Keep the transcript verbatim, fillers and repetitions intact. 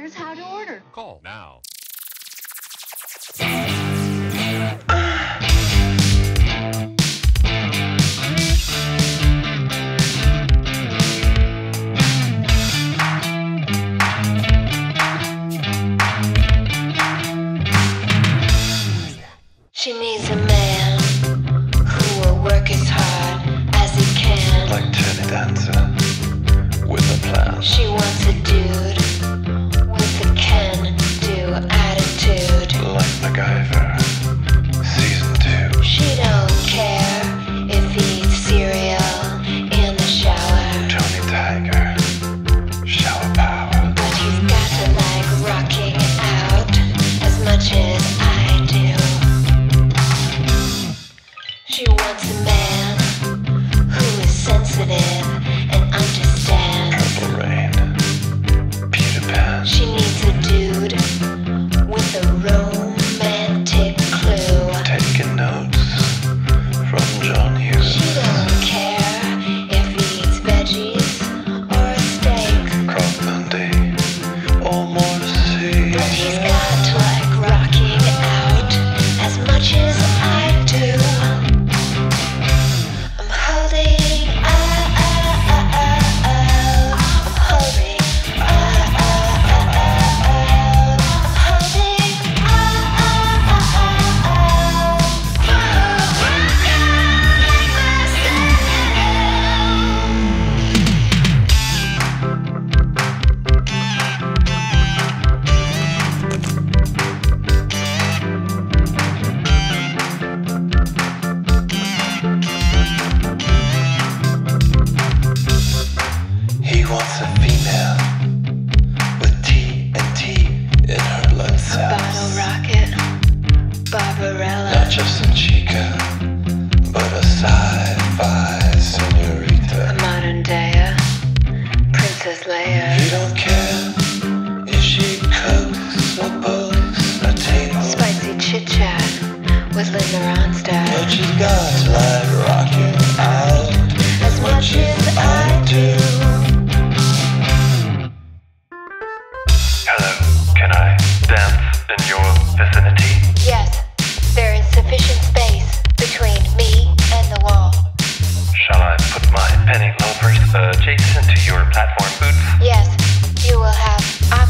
here's how to order. Call now. She needs a man who will work as hard as he can, like Tony Danza, with a plan. She wants a dude with a can-do attitude, like MacGyver, season two. She don't care if he eats cereal in the shower, Tony Tiger, shower power. But he's got to like rocking out as much as I. She wants a man who is sensitive and understands. Purple Rain, Peter Pan. She needs a dude with a romantic clue, taking notes from John Hughes. She don't care if he eats veggies or a steak, Croque-Monday or Morrissey. But he's got to like rocking out as much as I do. Wants a female with T N T in her blood cells. Bottle Rocket, Barbarella. Not just a chica, but a sci-fi senorita. A modern Dea, Princess Leia. You don't care if she cooks or books a table. Spicy chit-chat with Linda Ronstadt. But she's got like rocking out as much as I do. Hello, can I dance in your vicinity? Yes, there is sufficient space between me and the wall. Shall I put my penny loafers adjacent to your platform boots? Yes, you will have options.